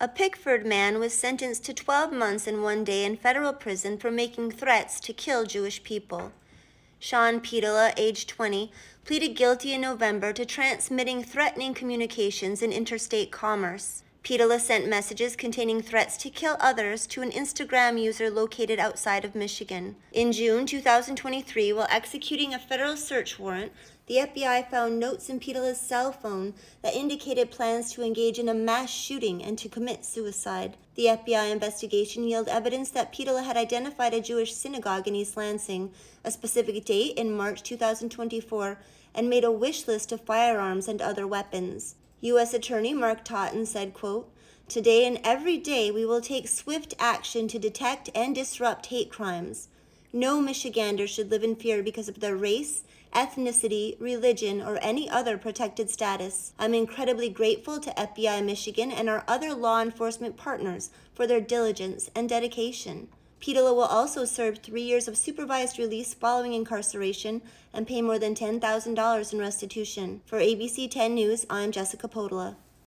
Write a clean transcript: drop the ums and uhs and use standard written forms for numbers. A Pickford man was sentenced to 12 months and 1 day in federal prison for making threats to kill Jewish people. Sean Pietila, age 20, pleaded guilty in November to transmitting threatening communications in interstate commerce. Pietila sent messages containing threats to kill others to an Instagram user located outside of Michigan. In June 2023, while executing a federal search warrant, the FBI found notes in Pietila's cell phone that indicated plans to engage in a mass shooting and to commit suicide. The FBI investigation yielded evidence that Pietila had identified a Jewish synagogue in East Lansing, a specific date in March 2024, and made a wish list of firearms and other weapons. U.S. Attorney Mark Totten said, quote, "Today and every day we will take swift action to detect and disrupt hate crimes. No Michigander should live in fear because of their race, ethnicity, religion, or any other protected status. I'm incredibly grateful to FBI Michigan and our other law enforcement partners for their diligence and dedication." Pietila will also serve 3 years of supervised release following incarceration and pay more than $10,000 in restitution. For ABC 10 News, I'm Jessica Podala.